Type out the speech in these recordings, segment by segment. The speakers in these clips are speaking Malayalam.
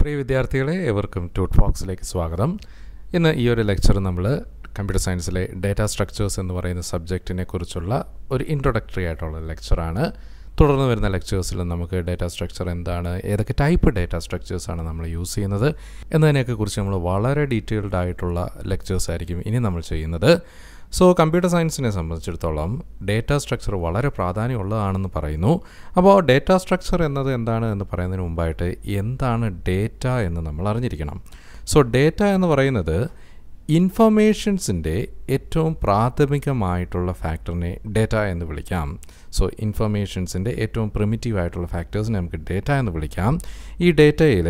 പ്രിയ വിദ്യാർത്ഥികളെ, ഏവർക്കും TuteFoxലേക്ക് സ്വാഗതം. ഇന്ന് ഈ ഒരു ലെക്ചർ നമ്മൾ കമ്പ്യൂട്ടർ സയൻസിലെ ഡാറ്റ സ്ട്രക്ചേഴ്സ് എന്ന് പറയുന്ന സബ്ജക്റ്റിനെ കുറിച്ചുള്ള ഒരു ഇൻട്രൊഡക്ടറി ആയിട്ടുള്ള ലെക്ചറാണ്. തുടർന്ന് വരുന്ന ലെക്ചേഴ്സിൽ നമുക്ക് ഡാറ്റ സ്ട്രക്ചർ എന്താണ്, ഏതൊക്കെ ടൈപ്പ് ഡാറ്റ സ്ട്രക്ചേഴ്സാണ് നമ്മൾ യൂസ് ചെയ്യുന്നത് എന്നതിനെയൊക്കെ കുറിച്ച് നമ്മൾ വളരെ ഡീറ്റെയിൽഡ് ആയിട്ടുള്ള ലെക്ചേഴ്സ് ആയിരിക്കും ഇനി നമ്മൾ ചെയ്യുന്നത്. സോ കമ്പ്യൂട്ടർ സയൻസിനെ സംബന്ധിച്ചിടത്തോളം ഡാറ്റ സ്ട്രക്ചർ വളരെ പ്രാധാന്യമുള്ളതാണെന്ന് പറയുന്നു. അപ്പോൾ ഡാറ്റ സ്ട്രക്ചർ എന്നത് എന്താണ് എന്ന് പറയുന്നതിന് മുമ്പായിട്ട് എന്താണ് ഡാറ്റ എന്ന് നമ്മൾ അറിഞ്ഞിരിക്കണം. സോ ഡാറ്റ എന്ന് പറയുന്നത് ഇൻഫർമേഷൻസിൻ്റെ ഏറ്റവും പ്രാഥമികമായിട്ടുള്ള ഫാക്ടറിനെ ഡാറ്റ എന്ന് വിളിക്കാം. സോ ഇൻഫർമേഷൻസിൻ്റെ ഏറ്റവും പ്രിമിറ്റീവായിട്ടുള്ള ഫാക്ടേഴ്സിനെ നമുക്ക് ഡാറ്റ എന്ന് വിളിക്കാം. ഈ ഡാറ്റയിൽ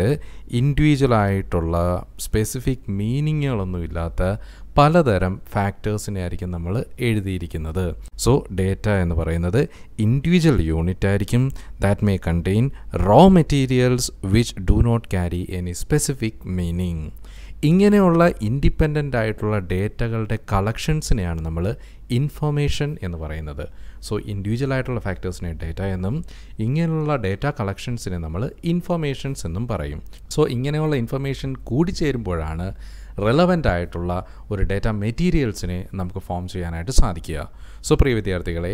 ഇൻഡിവിജ്വലായിട്ടുള്ള സ്പെസിഫിക് മീനിങ്ങുകളൊന്നുമില്ലാത്ത പലതരം ഫാക്ടേഴ്സിനെ ആയിരിക്കും നമ്മൾ എഴുതിയിരിക്കുന്നത്. സോ ഡാറ്റ എന്ന് പറയുന്നത് ഇൻഡിവിജ്വൽ യൂണിറ്റ് ആയിരിക്കും. That may contain raw materials which do not carry any specific meaning. ഇങ്ങനെയുള്ള ഇൻഡിപെൻഡൻ്റ് ആയിട്ടുള്ള ഡേറ്റകളുടെ കളക്ഷൻസിനെയാണ് നമ്മൾ ഇൻഫർമേഷൻ എന്ന് പറയുന്നത്. സോ ഇൻഡിവിജ്വൽ ആയിട്ടുള്ള ഫാക്ടേഴ്സിനെ ഡേറ്റ എന്നും ഇങ്ങനെയുള്ള ഡേറ്റ കളക്ഷൻസിനെ നമ്മൾ ഇൻഫർമേഷൻസ് എന്നും പറയും. സോ ഇങ്ങനെയുള്ള ഇൻഫർമേഷൻ കൂടിച്ചേരുമ്പോഴാണ് റെലവൻ്റ് ആയിട്ടുള്ള ഒരു ഡേറ്റ മെറ്റീരിയൽസിനെ നമുക്ക് ഫോം ചെയ്യാനായിട്ട് സാധിക്കുക. സോ പ്രിയ വിദ്യാർത്ഥികളെ,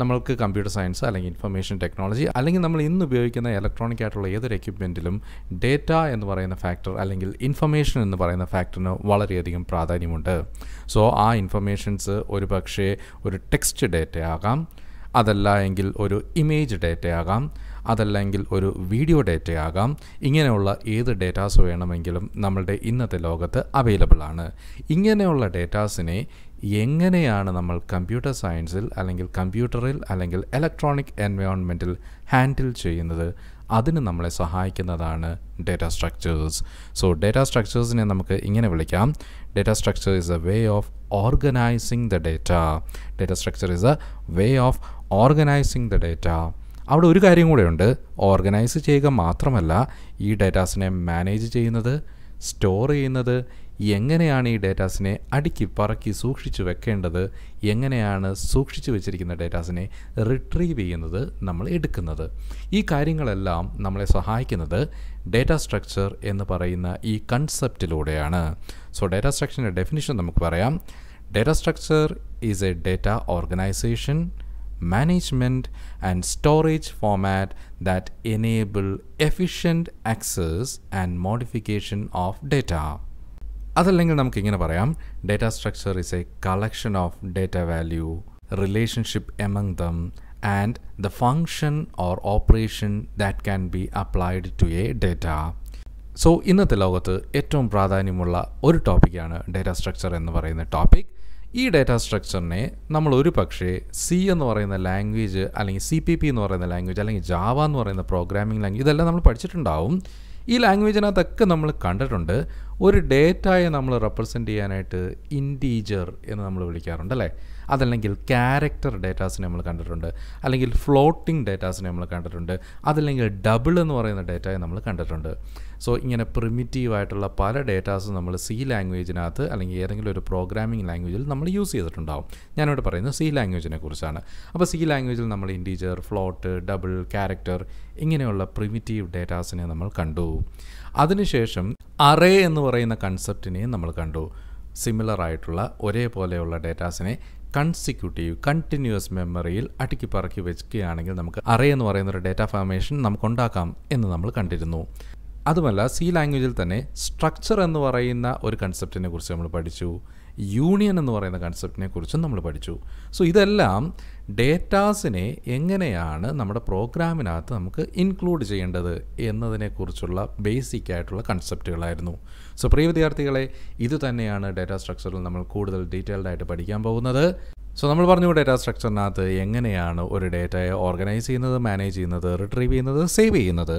നമ്മൾക്ക് കമ്പ്യൂട്ടർ സയൻസ് അല്ലെങ്കിൽ ഇൻഫർമേഷൻ ടെക്നോളജി അല്ലെങ്കിൽ നമ്മൾ ഇന്ന് ഉപയോഗിക്കുന്ന ഇലക്ട്രോണിക് ആയിട്ടുള്ള ഏതൊരു എക്യുപ്മെൻറ്റിലും ഡേറ്റ എന്ന് പറയുന്ന ഫാക്ടർ അല്ലെങ്കിൽ ഇൻഫർമേഷൻ എന്ന് പറയുന്ന ഫാക്ടറിന് വളരെയധികം പ്രാധാന്യമുണ്ട്. സോ ആ ഇൻഫർമേഷൻസ് ഒരു പക്ഷേ ഒരു ടെക്സ്റ്റ് ഡേറ്റയാകാം, അതല്ല എങ്കിൽ ഒരു ഇമേജ് ഡേറ്റയാകാം, അതല്ലെങ്കിൽ ഒരു വീഡിയോ ഡേറ്റയാകാം. ഇങ്ങനെയുള്ള ഏത് ഡേറ്റാസ് വേണമെങ്കിലും നമ്മളുടെ ഇന്നത്തെ ലോകത്ത് അവൈലബിൾ ആണ്. ഇങ്ങനെയുള്ള ഡേറ്റാസിനെ എങ്ങനെയാണ് നമ്മൾ കമ്പ്യൂട്ടർ സയൻസിൽ അല്ലെങ്കിൽ കമ്പ്യൂട്ടറിൽ അല്ലെങ്കിൽ ഇലക്ട്രോണിക് എൻവയോൺമെൻറ്റിൽ ഹാൻഡിൽ ചെയ്യുന്നത്, അതിന് നമ്മളെ സഹായിക്കുന്നതാണ് ഡേറ്റ സ്ട്രക്ചേഴ്സ്. സോ ഡേറ്റ സ്ട്രക്ചേഴ്സിനെ നമുക്ക് ഇങ്ങനെ വിളിക്കാം. Data structure is a way of organising the data. Data structure is a way of organising the data. അവിടെ ഒരു കാര്യം കൂടെയുണ്ട്, ഓർഗനൈസ് ചെയ്യുക മാത്രമല്ല ഈ ഡേറ്റാസിനെ മാനേജ് ചെയ്യുന്നത്, സ്റ്റോർ ചെയ്യുന്നത്, എങ്ങനെയാണ് ഈ ഡേറ്റാസിനെ അടുക്കി പറക്കി സൂക്ഷിച്ചു വെക്കേണ്ടത്, എങ്ങനെയാണ് സൂക്ഷിച്ചു വെച്ചിരിക്കുന്ന ഡേറ്റാസിനെ റിട്രീവ് ചെയ്യുന്നത്, നമ്മൾ എടുക്കുന്നത്, ഈ കാര്യങ്ങളെല്ലാം നമ്മളെ സഹായിക്കുന്നത് ഡേറ്റ സ്ട്രക്ചർ എന്ന് പറയുന്ന ഈ കൺസെപ്റ്റിലൂടെയാണ്. സോ ഡേറ്റ സ്ട്രക്ചറിൻ്റെ ഡെഫിനിഷൻ നമുക്ക് പറയാം. Data structure is a data organisation, management and storage format that enable efficient access and modification of data. അതല്ലെങ്കിൽ നമുക്കിങ്ങനെ പറയാം, data structure is a collection of data value, relationship among them and the function or operation that can be applied to a data. So ഇന്നത്തെ ലോകത്ത് ഏറ്റവും പ്രാധാന്യമുള്ള ഒരു ടോപ്പിക്കാണ് ഡേറ്റ സ്ട്രക്ചർ എന്ന് പറയുന്ന ടോപ്പിക്. ഈ ഡേറ്റ സ്ട്രക്ചറിനെ നമ്മൾ ഒരു പക്ഷേ സി എന്ന് പറയുന്ന ലാംഗ്വേജ് അല്ലെങ്കിൽ CPP എന്ന് പറയുന്ന ലാംഗ്വേജ് അല്ലെങ്കിൽ ജാവ എന്ന് പറയുന്ന പ്രോഗ്രാമിംഗ് ലാംഗ്വേജ്, ഇതെല്ലാം നമ്മൾ പഠിച്ചിട്ടുണ്ടാവും. ഈ ലാംഗ്വേജിനകത്തൊക്കെ നമ്മൾ കണ്ടിട്ടുണ്ട് ഒരു ഡേറ്റയെ നമ്മൾ റെപ്രസെൻ്റ് ചെയ്യാനായിട്ട് ഇൻറ്റീജർ എന്ന് നമ്മൾ വിളിക്കാറുണ്ട് അല്ലേ, അതല്ലെങ്കിൽ ക്യാരക്ടർ ഡേറ്റാസിനെ നമ്മൾ കണ്ടിട്ടുണ്ട്, അല്ലെങ്കിൽ ഫ്ലോട്ടിംഗ് ഡേറ്റാസിനെ നമ്മൾ കണ്ടിട്ടുണ്ട്, അതല്ലെങ്കിൽ ഡബിൾ എന്ന് പറയുന്ന ഡേറ്റയെ നമ്മൾ കണ്ടിട്ടുണ്ട്. സോ ഇങ്ങനെ പ്രിമിറ്റീവായിട്ടുള്ള പല ഡേറ്റാസും നമ്മൾ സി ലാംഗ്വേജിനകത്ത് അല്ലെങ്കിൽ ഏതെങ്കിലും ഒരു പ്രോഗ്രാമിംഗ് ലാംഗ്വേജിൽ നമ്മൾ യൂസ് ചെയ്തിട്ടുണ്ടാവും. ഞാനിവിടെ പറയുന്നത് സി ലാംഗ്വേജിനെ കുറിച്ചാണ്. അപ്പോൾ സി ലാംഗ്വേജിൽ നമ്മൾ ഇൻറ്റീജർ, ഫ്ലോട്ട്, ഡബിൾ, ക്യാരക്ടർ ഇങ്ങനെയുള്ള പ്രിമിറ്റീവ് ഡേറ്റാസിനെ നമ്മൾ കണ്ടു. അതിനുശേഷം അറേ എന്ന് പറയുന്ന കൺസെപ്റ്റിനെയും നമ്മൾ കണ്ടു. സിമിലറായിട്ടുള്ള ഒരേപോലെയുള്ള ഡേറ്റാസിനെ കൺസിക്യൂട്ടീവ് കണ്ടിന്യൂസ് മെമ്മറിയിൽ അടുക്കി പറക്കി വെക്കുകയാണെങ്കിൽ നമുക്ക് അറേ എന്ന് പറയുന്നൊരു ഡേറ്റ ഫോർമേഷൻ നമുക്കുണ്ടാക്കാം എന്ന് നമ്മൾ കണ്ടിരുന്നു. അതുമല്ല, സി ലാംഗ്വേജിൽ തന്നെ സ്ട്രക്ചർ എന്ന് പറയുന്ന ഒരു കൺസെപ്റ്റിനെ കുറിച്ച് നമ്മൾ പഠിച്ചു, യൂണിയൻ എന്ന് പറയുന്ന കൺസെപ്റ്റിനെ കുറിച്ചും നമ്മൾ പഠിച്ചു. സോ ഇതെല്ലാം ഡേറ്റാസിനെ എങ്ങനെയാണ് നമ്മുടെ പ്രോഗ്രാമിനകത്ത് നമുക്ക് ഇൻക്ലൂഡ് ചെയ്യേണ്ടത് എന്നതിനെക്കുറിച്ചുള്ള ബേസിക് ആയിട്ടുള്ള കൺസെപ്റ്റുകളായിരുന്നു. സോ പ്രിയ വിദ്യാർത്ഥികളെ, ഇതുതന്നെയാണ് ഡേറ്റാ സ്ട്രക്ചറിൽ നമ്മൾ കൂടുതൽ ഡീറ്റെയിൽഡായിട്ട് പഠിക്കാൻ പോകുന്നത്. സോ നമ്മൾ പറഞ്ഞു ഡേറ്റാ സ്ട്രക്ചറിനകത്ത് എങ്ങനെയാണ് ഒരു ഡേറ്റയെ ഓർഗനൈസ് ചെയ്യുന്നത്, മാനേജ് ചെയ്യുന്നത്, റിട്രീവ് ചെയ്യുന്നത്, സേവ് ചെയ്യുന്നത്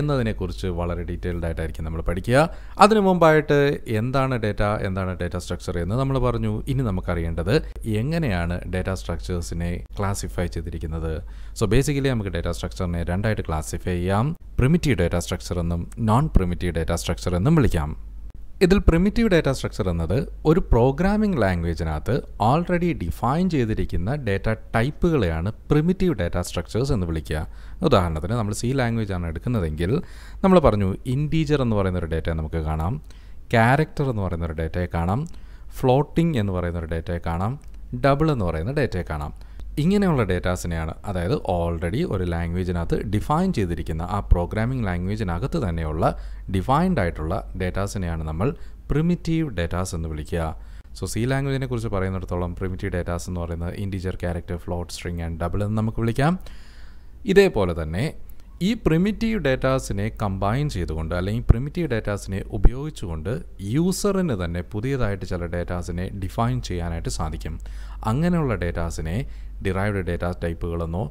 എന്നതിനെക്കുറിച്ച് വളരെ ഡീറ്റെയിൽഡായിട്ടായിരിക്കും നമ്മൾ പഠിക്കുക. അതിനു മുമ്പായിട്ട് എന്താണ് ഡേറ്റ, എന്താണ് ഡേറ്റ സ്ട്രക്ചർ എന്ന് നമ്മൾ പറഞ്ഞു. ഇനി നമുക്കറിയേണ്ടത് എങ്ങനെയാണ് ഡേറ്റ സ്ട്രക്ചേഴ്സിനെ ക്ലാസിഫൈ ചെയ്തിരിക്കുന്നത്. സോ ബേസിക്കലി നമുക്ക് ഡേറ്റ സ്ട്രക്ചറിനെ രണ്ടായിട്ട് ക്ലാസിഫൈ ചെയ്യാം. പ്രിമിറ്റീവ് ഡേറ്റ സ്ട്രക്ചർ എന്നും നോൺ പ്രിമിറ്റീവ് ഡേറ്റ സ്ട്രക്ചർ എന്നും വിളിക്കാം. ഇതിൽ primitive data structure എന്നത് ഒരു പ്രോഗ്രാമിംഗ് ലാംഗ്വേജിനകത്ത് ഓൾറെഡി ഡിഫൈൻ ചെയ്തിരിക്കുന്ന ഡാറ്റ ടൈപ്പുകളെയാണ് primitive data structures എന്ന് വിളിക്കുക. ഉദാഹരണത്തിന് നമ്മൾ സി ലാംഗ്വേജ് ആണ് എടുക്കുന്നതെങ്കിൽ നമ്മൾ പറഞ്ഞു integer എന്ന് പറയുന്ന ഒരു ഡാറ്റയെ നമുക്ക് കാണാം, character എന്ന് പറയുന്ന ഒരു ഡാറ്റയെ കാണാം, floating എന്ന് പറയുന്ന ഒരു ഡാറ്റയെ കാണാം, double എന്ന് പറയുന്ന ഡാറ്റയെ കാണാം. ഇങ്ങനെയുള്ള ഡേറ്റാസിനെയാണ് അതായത് ഓൾറെഡി ഒരു ലാംഗ്വേജിനകത്ത് ഡിഫൈൻ ചെയ്തിരിക്കുന്ന ആ പ്രോഗ്രാമിംഗ് ലാംഗ്വേജിനകത്ത് തന്നെയുള്ള ഡിഫൈൻഡ് ആയിട്ടുള്ള ഡേറ്റാസിനെയാണ് നമ്മൾ പ്രിമിറ്റീവ് ഡേറ്റാസ് എന്ന് വിളിക്കുക. സോ സി ലാംഗ്വേജിനെ കുറിച്ച് പറയുന്നിടത്തോളം പ്രിമിറ്റീവ് ഡേറ്റാസ് എന്ന് പറയുന്നത് integer, character, float, string and double എന്ന് നമുക്ക് വിളിക്കാം. ഇതേപോലെ തന്നെ ഈ പ്രിമിറ്റീവ് ഡേറ്റാസിനെ കമ്പൈൻ ചെയ്തുകൊണ്ട് അല്ലെങ്കിൽ പ്രിമിറ്റീവ് ഡേറ്റാസിനെ ഉപയോഗിച്ചുകൊണ്ട് യൂസറിന് തന്നെ പുതിയതായിട്ട് ചില ഡേറ്റാസിനെ ഡിഫൈൻ ചെയ്യാനായിട്ട് സാധിക്കും. അങ്ങനെയുള്ള ഡേറ്റാസിനെ ഡിറൈവ്ഡ് ഡേറ്റാ ടൈപ്പുകളെന്നോ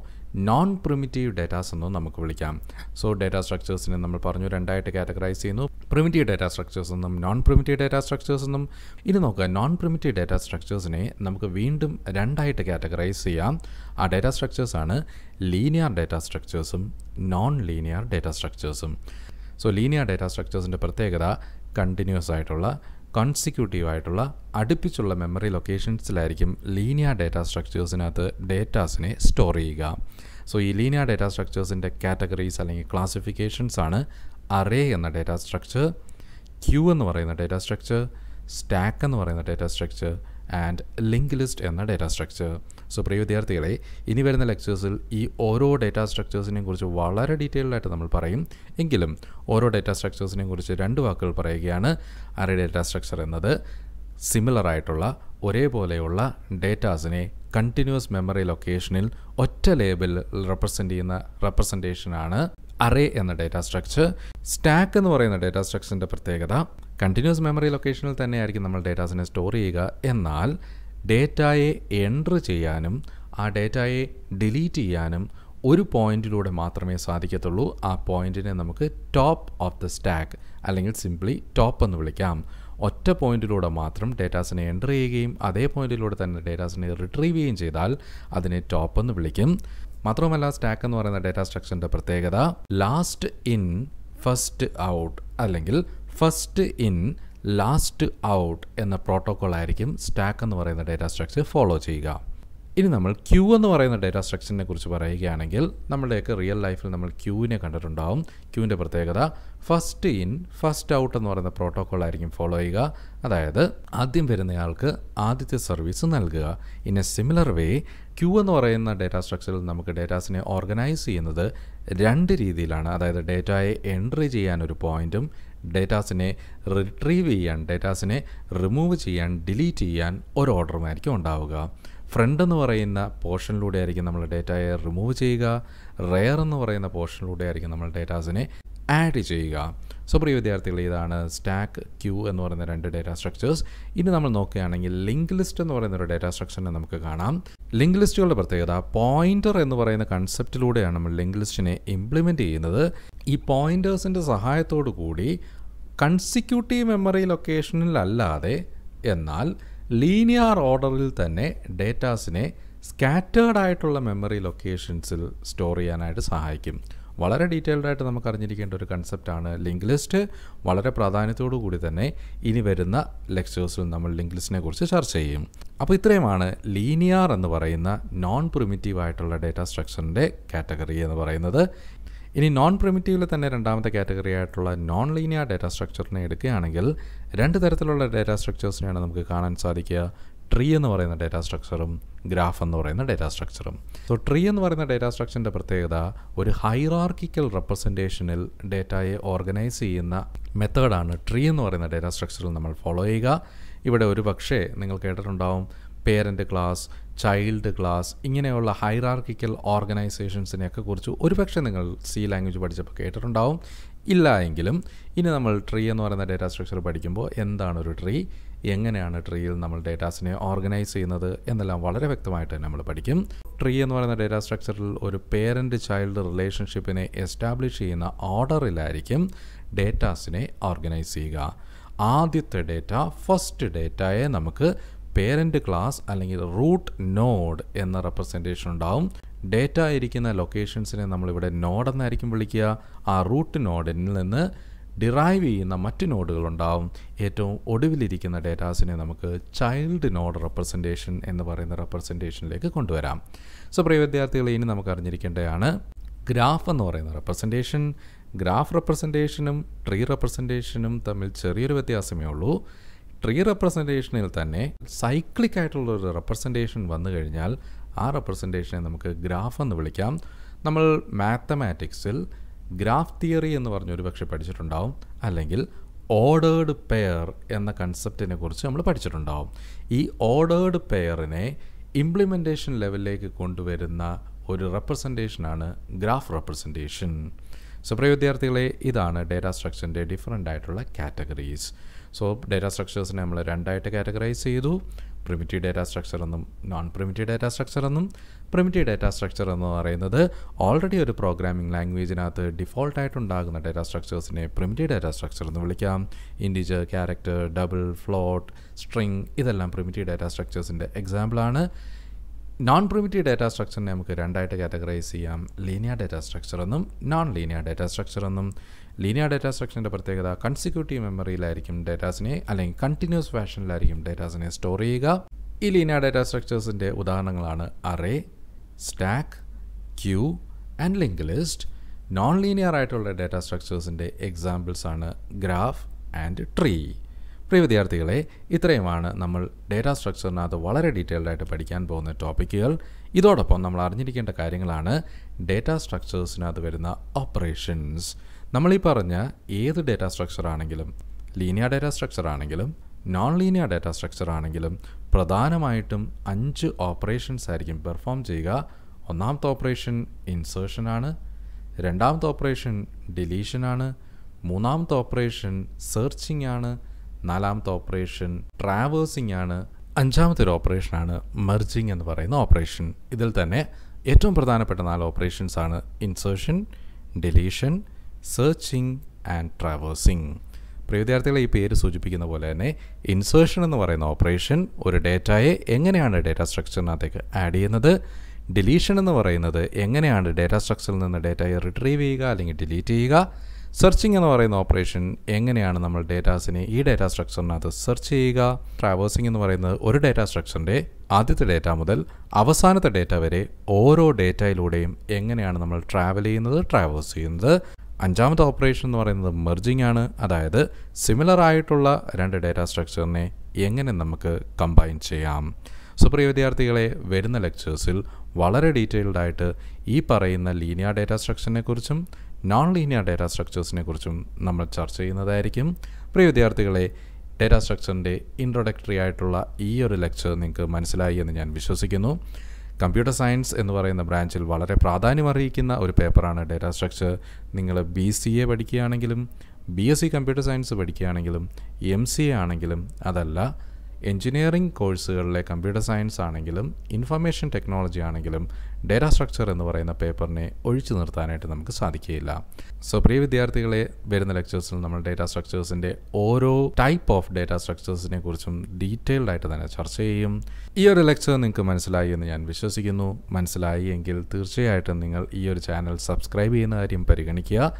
നോൺ പ്രിമിറ്റീവ് ഡേറ്റാസ് എന്നോ നമുക്ക് വിളിക്കാം. സോ ഡേറ്റാ സ്ട്രക്ചേഴ്സിനെ നമ്മൾ പറഞ്ഞു രണ്ടായിട്ട് കാറ്റഗറൈസ് ചെയ്യുന്നു, പ്രിമിറ്റീവ് ഡേറ്റാ സ്ട്രക്ചേഴ്സ് എന്നും നോൺ പ്രിമിറ്റീവ് ഡേറ്റാ സ്ട്രക്ചേഴ്സ് എന്നും. ഇനി നോക്കുക, നോൺ പ്രിമിറ്റീവ് ഡേറ്റാ സ്ട്രക്ചേഴ്സിനെ നമുക്ക് വീണ്ടും രണ്ടായിട്ട് കാറ്റഗറൈസ് ചെയ്യാം. ആ ഡേറ്റാ സ്ട്രക്ചേഴ്സാണ് ലീനിയർ ഡേറ്റാ സ്ട്രക്ചേഴ്സും നോൺ ലീനിയർ ഡേറ്റാ സ്ട്രക്ചേഴ്സും. സോ ലീനിയർ ഡേറ്റാ സ്ട്രക്ചേഴ്സിൻ്റെ പ്രത്യേകത കണ്ടിന്യൂസ് ആയിട്ടുള്ള കോൺസിക്യൂട്ടീവ് ആയിട്ടുള്ള അടുപ്പിച്ചുള്ള മെമ്മറി ലൊക്കേഷൻസിലായിരിക്കും ലീനിയർ ഡേറ്റാ സ്ട്രക്ചേഴ്സിനകത്ത് ഡേറ്റാസിനെ സ്റ്റോർ ചെയ്യുക. സോ ഈ ലീനിയർ ഡേറ്റാ സ്ട്രക്ചേഴ്സിൻ്റെ കാറ്റഗറീസ് അല്ലെങ്കിൽ ക്ലാസിഫിക്കേഷൻസാണ് അറേ എന്ന ഡേറ്റാ സ്ട്രക്ചർ, ക്യൂ എന്ന് പറയുന്ന ഡേറ്റാ സ്ട്രക്ചർ, സ്റ്റാക്ക് എന്ന് പറയുന്ന data structure and link list എന്ന ഡേറ്റാ സ്ട്രക്ചർ. സോ പ്രിയ വിദ്യാർത്ഥികളെ, ഇനി വരുന്ന ലെക്ചേഴ്സിൽ ഈ ഓരോ ഡേറ്റാ സ്ട്രക്ചേഴ്സിനെ കുറിച്ച് വളരെ ഡീറ്റെയിൽഡായിട്ട് നമ്മൾ പറയും. എങ്കിലും ഓരോ ഡേറ്റാ സ്ട്രക്ചേഴ്സിനെ കുറിച്ച് രണ്ട് വാക്കുകൾ പറയുകയാണ്. അറേ ഡേറ്റാ സ്ട്രക്ചർ എന്നത് സിമിലർ ആയിട്ടുള്ള ഒരേപോലെയുള്ള ഡേറ്റാസിനെ കണ്ടിന്യൂസ് മെമ്മറി ലൊക്കേഷനിൽ ഒറ്റ ലേബിളിൽ റെപ്രസെൻ്റ് ചെയ്യുന്ന റെപ്രസെൻറ്റേഷനാണ് അറേ എന്ന ഡേറ്റാ സ്ട്രക്ചർ. സ്റ്റാക്ക് എന്ന് പറയുന്ന ഡേറ്റാ സ്ട്രക്ചറിൻ്റെ പ്രത്യേകത കണ്ടിന്യൂസ് മെമ്മറി ലൊക്കേഷനിൽ തന്നെയായിരിക്കും നമ്മൾ ഡേറ്റാസിനെ സ്റ്റോർ ചെയ്യുക. എന്നാൽ ഡേറ്റയെ എൻട്രി ചെയ്യാനും ആ ഡേറ്റയെ ഡിലീറ്റ് ചെയ്യാനും ഒരു പോയിൻറ്റിലൂടെ മാത്രമേ സാധിക്കത്തുള്ളൂ. ആ പോയിൻറ്റിനെ നമുക്ക് ടോപ്പ് ഓഫ് ദ സ്റ്റാക്ക് അല്ലെങ്കിൽ സിംപ്ലി ടോപ്പ് എന്ന് വിളിക്കാം. ഒറ്റ പോയിൻറ്റിലൂടെ മാത്രം ഡേറ്റാസിനെ എൻ്റർ ചെയ്യുകയും അതേ പോയിൻറ്റിലൂടെ തന്നെ ഡേറ്റാസിനെ റിട്രീവ് ചെയ്യുകയും ചെയ്താൽ അതിനെ ടോപ്പ് എന്ന് വിളിക്കും. മാത്രമല്ല സ്റ്റാക്ക് എന്ന് പറയുന്ന ഡേറ്റാ സ്ട്രക്ചറിൻ്റെ പ്രത്യേകത ലാസ്റ്റ് ഇൻ ഫസ്റ്റ് ഔട്ട് അല്ലെങ്കിൽ ഫസ്റ്റ് ഇൻ ലാസ്റ്റ് ഔട്ട് എന്ന പ്രോട്ടോക്കോൾ ആയിരിക്കും സ്റ്റാക്ക് എന്ന് പറയുന്ന ഡേറ്റാ സ്ട്രക്ചർ ഫോളോ ചെയ്യുക. ഇനി നമ്മൾ ക്യൂ എന്ന് പറയുന്ന ഡേറ്റാ സ്ട്രക്ചറിനെ കുറിച്ച് പറയുകയാണെങ്കിൽ നമ്മുടെയൊക്കെ റിയൽ ലൈഫിൽ നമ്മൾ ക്യൂവിനെ കണ്ടിട്ടുണ്ടാവും. ക്യൂവിൻ്റെ പ്രത്യേകത ഫസ്റ്റ് ഇൻ ഫസ്റ്റ് ഔട്ട് എന്ന് പറയുന്ന പ്രോട്ടോക്കോൾ ആയിരിക്കും ഫോളോ ചെയ്യുക. അതായത് ആദ്യം വരുന്നയാൾക്ക് ആദ്യത്തെ സർവീസ് നൽകുക. In a similar way queue എന്ന് പറയുന്ന ഡേറ്റാ സ്ട്രക്ചറിൽ നമുക്ക് ഡേറ്റാസിനെ ഓർഗനൈസ് ചെയ്യുന്നത് രണ്ട് രീതിയിലാണ്. അതായത് ഡേറ്റയെ എൻട്രി ചെയ്യാൻ ഒരു പോയിൻറ്റും ഡേറ്റാസിനെ റിട്രീവ് ചെയ്യാൻ, ഡേറ്റാസിനെ റിമൂവ് ചെയ്യാൻ, ഡിലീറ്റ് ചെയ്യാൻ ഒരു ഓർഡറുമായിരിക്കും ഉണ്ടാവുക. ഫ്രണ്ട് എന്ന് പറയുന്ന പോർഷനിലൂടെ ആയിരിക്കും നമ്മൾ ഡേറ്റയെ റിമൂവ് ചെയ്യുക. റെയർ എന്ന് പറയുന്ന പോർഷനിലൂടെ ആയിരിക്കും നമ്മൾ ഡേറ്റാസിനെ ആഡ് ചെയ്യുക. സോ പ്രിയ വിദ്യാർത്ഥികൾ, ഇതാണ് സ്റ്റാക്ക്, ക്യൂ എന്ന് പറയുന്ന രണ്ട് ഡേറ്റാ സ്ട്രക്ചേഴ്സ്. ഇനി നമ്മൾ നോക്കുകയാണെങ്കിൽ ലിങ്ക് ലിസ്റ്റ് എന്ന് പറയുന്ന ഒരു ഡേറ്റാ സ്ട്രക്ചറിനെ നമുക്ക് കാണാം. ലിങ്ക് ലിസ്റ്റുകളുടെ പ്രത്യേകത പോയിൻറ്റർ എന്ന് പറയുന്ന കൺസെപ്റ്റിലൂടെയാണ് നമ്മൾ ലിങ്ക് ലിസ്റ്റിനെ ഇംപ്ലിമെൻറ്റ് ചെയ്യുന്നത്. ഈ പോയിൻറ്റേഴ്സിൻ്റെ സഹായത്തോടു കൂടി കൺസിക്യൂട്ടീവ് മെമ്മറി ലൊക്കേഷനിലല്ലാതെ എന്നാൽ ലീനിയർ ഓർഡറിൽ തന്നെ ഡേറ്റാസിനെ സ്കാറ്റേർഡ് ആയിട്ടുള്ള മെമ്മറി ലൊക്കേഷൻസിൽ സ്റ്റോർ ചെയ്യാനായിട്ട് സഹായിക്കും. വളരെ ഡീറ്റെയിൽഡായിട്ട് നമുക്ക് അറിഞ്ഞിരിക്കേണ്ട ഒരു കൺസെപ്റ്റാണ് ലിങ്ക് ലിസ്റ്റ്. വളരെ പ്രാധാന്യത്തോടു കൂടി തന്നെ ഇനി വരുന്ന ലെക്ചേഴ്സിൽ നമ്മൾ ലിങ്ക് ലിസ്റ്റിനെ കുറിച്ച് ചർച്ച ചെയ്യും. അപ്പോൾ ഇത്രയുമാണ് ലീനിയർ എന്ന് പറയുന്ന നോൺ പ്രിമിറ്റീവ് ആയിട്ടുള്ള ഡേറ്റാ സ്ട്രക്ചറിൻ്റെ കാറ്റഗറി എന്ന് പറയുന്നത്. ഇനി നോൺ പ്രിമിറ്റീവിലെ തന്നെ രണ്ടാമത്തെ കാറ്റഗറി ആയിട്ടുള്ള നോൺ ലീനിയർ ഡേറ്റാ സ്ട്രക്ചറിനെ എടുക്കുകയാണെങ്കിൽ രണ്ട് തരത്തിലുള്ള ഡേറ്റാ സ്ട്രക്ചേഴ്സിനെയാണ് നമുക്ക് കാണാൻ സാധിക്കുക. ട്രീ എന്ന് പറയുന്ന ഡേറ്റാ സ്ട്രക്ചറും ഗ്രാഫ് എന്ന് പറയുന്ന ഡേറ്റാ സ്ട്രക്ചറും. സോ ട്രീ എന്ന് പറയുന്ന ഡേറ്റാ സ്ട്രക്ചറിൻ്റെ പ്രത്യേകത ഒരു ഹൈറാർക്കിക്കൽ റെപ്രസെൻറ്റേഷനിൽ ഡേറ്റയെ ഓർഗനൈസ് ചെയ്യുന്ന മെത്തേഡാണ് ട്രീ എന്ന് പറയുന്ന ഡേറ്റാ സ്ട്രക്ചറിൽ നമ്മൾ ഫോളോ ചെയ്യുക. ഇവിടെ ഒരു പക്ഷേ നിങ്ങൾ കേട്ടിട്ടുണ്ടാവും പേരൻ്റ് ക്ലാസ്, ചൈൽഡ് ക്ലാസ്, ഇങ്ങനെയുള്ള ഹൈറാർക്കിക്കൽ ഓർഗനൈസേഷൻസിനെയൊക്കെ കുറിച്ച് ഒരു പക്ഷേ നിങ്ങൾ സി ലാംഗ്വേജ് പഠിച്ചപ്പോൾ കേട്ടിട്ടുണ്ടാവും. ഇല്ല എങ്കിലും ഇനി നമ്മൾ ട്രീ എന്ന് പറയുന്ന ഡേറ്റാ സ്ട്രക്ചർ പഠിക്കുമ്പോൾ എന്താണ് ഒരു ട്രീ, എങ്ങനെയാണ് ട്രീയിൽ നമ്മൾ ഡേറ്റാസിനെ ഓർഗനൈസ് ചെയ്യുന്നത് എന്നെല്ലാം വളരെ വ്യക്തമായിട്ട് തന്നെ നമ്മൾ പഠിക്കും. ട്രീ എന്ന് പറയുന്ന ഡേറ്റാ സ്ട്രക്ചറിൽ ഒരു പേരൻ്റ് ചൈൽഡ് റിലേഷൻഷിപ്പിനെ എസ്റ്റാബ്ലിഷ് ചെയ്യുന്ന ഓർഡറിലായിരിക്കും ഡേറ്റാസിനെ ഓർഗനൈസ് ചെയ്യുക. ആദ്യത്തെ ഡേറ്റ, ഫസ്റ്റ് ഡേറ്റയെ നമുക്ക് പേരൻ്റ് ക്ലാസ് അല്ലെങ്കിൽ റൂട്ട് നോഡ് എന്ന റെപ്രസെൻറ്റേഷൻ ഉണ്ടാവും. ഡേറ്റ ഇരിക്കുന്ന ലൊക്കേഷൻസിനെ നമ്മളിവിടെ നോഡെന്നായിരിക്കും വിളിക്കുക. ആ റൂട്ട് നോഡിൽ നിന്ന് derive ചെയ്യുന്ന മറ്റ് നോഡുകളുണ്ടാവും. ഏറ്റവും ഒടുവിലിരിക്കുന്ന ഡേറ്റാസിനെ നമുക്ക് ചൈൽഡ് നോഡ് റെപ്രസെൻറ്റേഷൻ എന്ന് പറയുന്ന റെപ്രസെൻറ്റേഷനിലേക്ക് കൊണ്ടുവരാം. സോ പ്രിയ വിദ്യാർത്ഥികളെ, ഇനി നമുക്ക് അറിഞ്ഞിരിക്കേണ്ടതാണ് ഗ്രാഫ് എന്ന് പറയുന്ന റെപ്രസെൻറ്റേഷൻ. ഗ്രാഫ് റെപ്രസെൻറ്റേഷനും ട്രീ റെപ്രസെൻറ്റേഷനും തമ്മിൽ ചെറിയൊരു വ്യത്യാസമേ ഉള്ളൂ. ട്രീ റെപ്രസെൻറ്റേഷനിൽ തന്നെ സൈക്ലിക് ആയിട്ടുള്ളൊരു റെപ്രസെൻറ്റേഷൻ വന്നു കഴിഞ്ഞാൽ ആ റെപ്രസെൻറ്റേഷനെ നമുക്ക് ഗ്രാഫ് എന്ന് വിളിക്കാം. നമ്മൾ മാത്തമാറ്റിക്സിൽ ഗ്രാഫ് തിയറി എന്ന് പറഞ്ഞൊരു പക്ഷേ പഠിച്ചിട്ടുണ്ടാവും, അല്ലെങ്കിൽ ഓർഡേർഡ് പെയർ എന്ന കൺസെപ്റ്റിനെ കുറിച്ച് നമ്മൾ പഠിച്ചിട്ടുണ്ടാവും. ഈ ഓർഡേർഡ് പെയറിനെ ഇംപ്ലിമെൻറ്റേഷൻ ലെവലിലേക്ക് കൊണ്ടുവരുന്ന ഒരു റെപ്രസെൻറ്റേഷനാണ് ഗ്രാഫ് റെപ്രസെൻറ്റേഷൻ. സോ പ്രിയ വിദ്യാർത്ഥികളെ, ഇതാണ് ഡേറ്റാ സ്ട്രക്ചറിൻ്റെ ഡിഫറൻ്റ് ആയിട്ടുള്ള കാറ്റഗറീസ്. സോ ഡേറ്റാ സ്ട്രക്ചേഴ്സിനെ നമ്മൾ രണ്ടായിട്ട് കാറ്റഗറൈസ് ചെയ്തു. പ്രിമിറ്റീവ് ഡേറ്റാ സ്ട്രക്ചർ എന്നും നോൺ പ്രിമിറ്റീവ് ഡേറ്റാ സ്ട്രക്ചർ എന്നും. പ്രിമിറ്റീവ് ഡേറ്റാ സ്ട്രക്ചർ എന്ന് പറയുന്നത് ഓൾറെഡി ഒരു പ്രോഗ്രാമിംഗ് ലാംഗ്വേജിനകത്ത് ഡിഫോൾട്ടായിട്ടുണ്ടാകുന്ന ഡേറ്റാ സ്ട്രക്ചേഴ്സിനെ പ്രിമിറ്റീവ് ഡേറ്റാ സ്ട്രക്ചർ എന്ന് വിളിക്കാം. Integer, character, double, float, string ഇതെല്ലാം പ്രിമിറ്റീവ് ഡേറ്റാ സ്ട്രക്ചേഴ്സിൻ്റെ എക്സാമ്പിളാണ്. നോൺ പ്രിമിറ്റീവ് ഡേറ്റാ സ്ട്രക്ചറിനെ നമുക്ക് രണ്ടായിട്ട് കാറ്റഗറൈസ് ചെയ്യാം, ലീനിയർ ഡേറ്റാ സ്ട്രക്ചർ എന്നും നോൺ ലീനിയർ ഡേറ്റാ സ്ട്രക്ചർ എന്നും. ലീനിയർ ഡേറ്റാ സ്ട്രക്ചറിൻ്റെ പ്രത്യേകത കൺസിക്യൂട്ടീവ് മെമ്മറിയിലായിരിക്കും ഡേറ്റാസിനെ അല്ലെങ്കിൽ കണ്ടിന്യൂസ് ഫാഷനിലായിരിക്കും ഡേറ്റാസിനെ സ്റ്റോർ ചെയ്യുക. ഈ ലീനിയർ ഡേറ്റാ സ്ട്രക്ചേഴ്സിൻ്റെ ഉദാഹരണങ്ങളാണ് array, stack, queue and link list. Non linear ആയിട്ടുള്ള ഡേറ്റാ സ്ട്രക്ചേഴ്സിൻ്റെ എക്സാമ്പിൾസാണ് ഗ്രാഫ് ആൻഡ് ട്രീ. പ്രിയ വിദ്യാർത്ഥികളെ, ഇത്രയുമാണ് നമ്മൾ ഡേറ്റാ സ്ട്രക്ചറിനകത്ത് വളരെ ഡീറ്റെയിൽഡായിട്ട് പഠിക്കാൻ പോകുന്ന ടോപ്പിക്കുകൾ. ഇതോടൊപ്പം നമ്മൾ അറിഞ്ഞിരിക്കേണ്ട കാര്യങ്ങളാണ് ഡേറ്റാ സ്ട്രക്ചേഴ്സിനകത്ത് വരുന്ന ഓപ്പറേഷൻസ്. നമ്മളീ പറഞ്ഞ ഏത് ഡേറ്റാ സ്ട്രക്ചർ ആണെങ്കിലും, ലീനിയർ ഡേറ്റാ സ്ട്രക്ചർ ആണെങ്കിലും നോൺ ലീനിയർ ഡേറ്റാ സ്ട്രക്ചർ ആണെങ്കിലും, പ്രധാനമായിട്ടും 5 ഓപ്പറേഷൻസ് ആയിരിക്കും പെർഫോം ചെയ്യുക. ഒന്നാമത്തെ ഓപ്പറേഷൻ ഇൻസേർഷൻ ആണ്, രണ്ടാമത്തെ ഓപ്പറേഷൻ ഡിലീഷൻ ആണ്, മൂന്നാമത്തെ ഓപ്പറേഷൻ സെർച്ചിങ് ആണ്, നാലാമത്തെ ഓപ്പറേഷൻ ട്രാവേഴ്സിംഗ് ആണ്, അഞ്ചാമത്തെ ഒരു ഓപ്പറേഷനാണ് മെർജിങ് എന്ന് പറയുന്ന ഓപ്പറേഷൻ. ഇതിൽ തന്നെ ഏറ്റവും പ്രധാനപ്പെട്ട 4 ഓപ്പറേഷൻസാണ് insertion, deletion, searching and traversing. പ്രിയ വിദ്യാർത്ഥികളെ, ഈ പേര് സൂചിപ്പിക്കുന്ന പോലെ തന്നെ ഇൻസേർഷൻ എന്ന് പറയുന്ന ഓപ്പറേഷൻ ഒരു ഡേറ്റയെ എങ്ങനെയാണ് ഡേറ്റാ സ്ട്രക്ചറിനകത്തേക്ക് ആഡ് ചെയ്യുന്നത്, ഡിലീഷൻ എന്ന് പറയുന്നത് എങ്ങനെയാണ് ഡേറ്റാ സ്ട്രക്ചറിൽ നിന്ന് ഡേറ്റയെ റിട്രീവ് ചെയ്യുക അല്ലെങ്കിൽ ഡിലീറ്റ് ചെയ്യുക, സെർച്ചിങ് എന്ന് പറയുന്ന ഓപ്പറേഷൻ എങ്ങനെയാണ് നമ്മൾ ഡേറ്റാസിനെ ഈ ഡേറ്റാ സ്ട്രക്ചറിനകത്ത് സെർച്ച് ചെയ്യുക, ട്രാവേഴ്സിംഗ് എന്ന് പറയുന്നത് ഒരു ഡേറ്റാ സ്ട്രക്ചറിൻ്റെ ആദ്യത്തെ ഡേറ്റ മുതൽ അവസാനത്തെ ഡേറ്റ വരെ ഓരോ ഡേറ്റയിലൂടെയും എങ്ങനെയാണ് നമ്മൾ ട്രാവൽ ചെയ്യുന്നത്, ട്രാവേഴ്സ് ചെയ്യുന്നത്. അഞ്ചാമത്തെ ഓപ്പറേഷൻ എന്ന് പറയുന്നത് മെർജിംഗ് ആണ്, അതായത് സിമിലർ ആയിട്ടുള്ള 2 ഡേറ്റാ സ്ട്രക്ചറിനെ എങ്ങനെ നമുക്ക് കമ്പൈൻ ചെയ്യാം. സോ പ്രിയ വിദ്യാർത്ഥികളെ, വരുന്ന ലെക്ചേഴ്സിൽ വളരെ ഡീറ്റെയിൽഡായിട്ട് ഈ പറയുന്ന ലീനിയർ ഡേറ്റാ സ്ട്രക്ചറിനെക്കുറിച്ചും നോൺ ലീനിയർ ഡേറ്റാ സ്ട്രക്ചേഴ്സിനെ കുറിച്ചും നമ്മൾ ചർച്ച ചെയ്യുന്നതായിരിക്കും. പ്രിയ വിദ്യാർത്ഥികളെ, ഡേറ്റാ സ്ട്രക്ചറിൻ്റെ ഇൻട്രൊഡക്ടറി ആയിട്ടുള്ള ഈ ഒരു ലെക്ചർ നിങ്ങൾക്ക് മനസ്സിലായി എന്ന് ഞാൻ വിശ്വസിക്കുന്നു. കമ്പ്യൂട്ടർ സയൻസ് എന്ന് പറയുന്ന ബ്രാഞ്ചിൽ വളരെ പ്രാധാന്യമറിയിക്കുന്ന ഒരു പേപ്പറാണ് ഡേറ്റാ സ്ട്രക്ചർ. നിങ്ങൾ BCA പഠിക്കുകയാണെങ്കിലും, BSc കമ്പ്യൂട്ടർ സയൻസ് പഠിക്കുകയാണെങ്കിലും, MCA ആണെങ്കിലും, അതല്ല എഞ്ചിനീയറിംഗ് കോഴ്സുകളിലെ കമ്പ്യൂട്ടർ സയൻസ് ആണെങ്കിലും, ഇൻഫർമേഷൻ ടെക്നോളജി ആണെങ്കിലും, ഡേറ്റാ സ്ട്രക്ചർ എന്ന് പറയുന്ന പേപ്പറിനെ ഒഴിച്ചു നിർത്താനായിട്ട് നമുക്ക് സാധിക്കുകയില്ല. സോ പ്രിയ വിദ്യാർത്ഥികളെ, വരുന്ന ലെക്ചേഴ്സിൽ നമ്മൾ ഡേറ്റാ സ്ട്രക്ചേഴ്സിൻ്റെ ഓരോ ടൈപ്പ് ഓഫ് ഡേറ്റാ സ്ട്രക്ചേഴ്സിനെ കുറിച്ചും ഡീറ്റെയിൽഡ് ആയിട്ട് തന്നെ ചർച്ച ചെയ്യും. ഈ ഒരു ലെക്ചർ നിങ്ങൾക്ക് മനസ്സിലായി എന്ന് ഞാൻ വിശ്വസിക്കുന്നു. മനസ്സിലായി എങ്കിൽ തീർച്ചയായിട്ടും നിങ്ങൾ ഈ ഒരു ചാനൽ സബ്സ്ക്രൈബ് ചെയ്യുന്ന കാര്യം പരിഗണിക്കുക.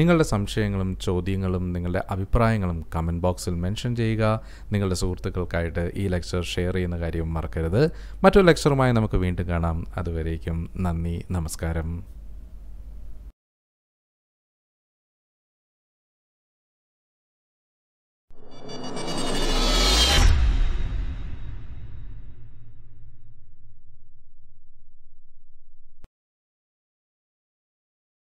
നിങ്ങളുടെ സംശയങ്ങളും ചോദ്യങ്ങളും നിങ്ങളുടെ അഭിപ്രായങ്ങളും കമൻറ്റ് ബോക്സിൽ മെൻഷൻ ചെയ്യുക. നിങ്ങളുടെ സുഹൃത്തുക്കൾക്കായിട്ട് ഈ ലെക്ചർ ഷെയർ ചെയ്യുന്ന കാര്യം മറക്കരുത്. മറ്റൊരു ലെക്ചറുമായി നമുക്ക് വീണ്ടും കാണാം. അതുവരേക്കും നന്ദി, നമസ്കാരം.